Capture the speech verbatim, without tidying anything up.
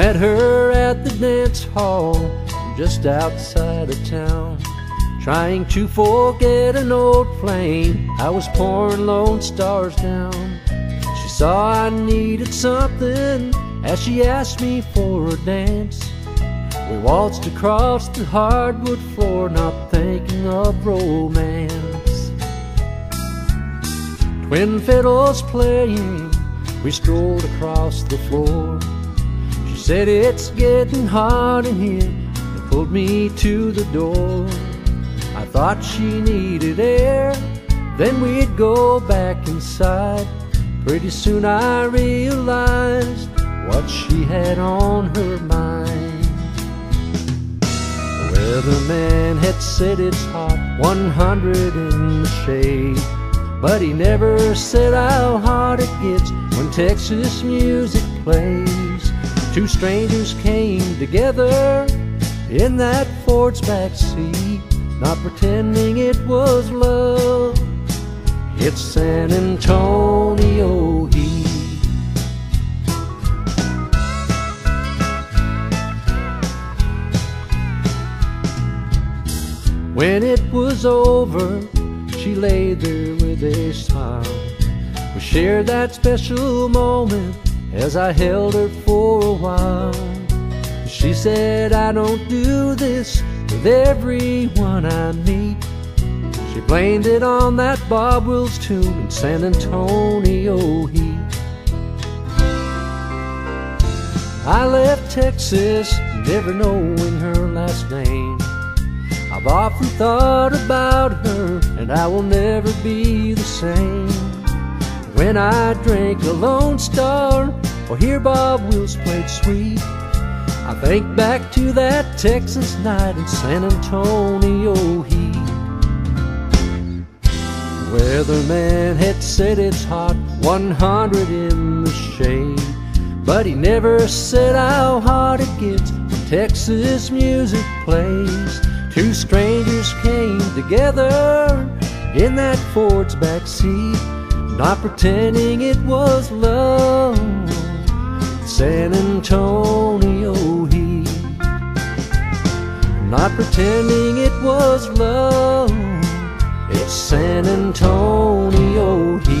Met her at the dance hall just outside of town, trying to forget an old flame. I was pouring Lone Stars down. She saw I needed something as she asked me for a dance. We waltzed across the hardwood floor, not thinking of romance. Twin fiddles playing, we strolled across the floor. She said, "It's getting hot in here," and pulled me to the door. I thought she needed air, then we'd go back inside. Pretty soon I realized what she had on her mind. The weatherman had said it's hot one hundred in the shade, but he never said how hot it gets when Texas music plays. Two strangers came together in that Ford's backseat, not pretending it was love. It's San Antonio heat. When it was over, she lay there with a smile. We shared that special moment as I held her for a while. She said, "I don't do this with everyone I meet." She blamed it on that Bob Wills tune in San Antonio heat. I left Texas, never knowing her last name. I've often thought about her, and I will never be the same. When I drink a Lone Star or hear Bob Wills played sweet, I think back to that Texas night in San Antonio heat. The weatherman had said it's hot one hundred in the shade, but he never said how hot it gets when Texas music plays. Two strangers came together in that Ford's backseat, not pretending it was love. San Antonio heat. Not pretending it was love. It's San Antonio heat.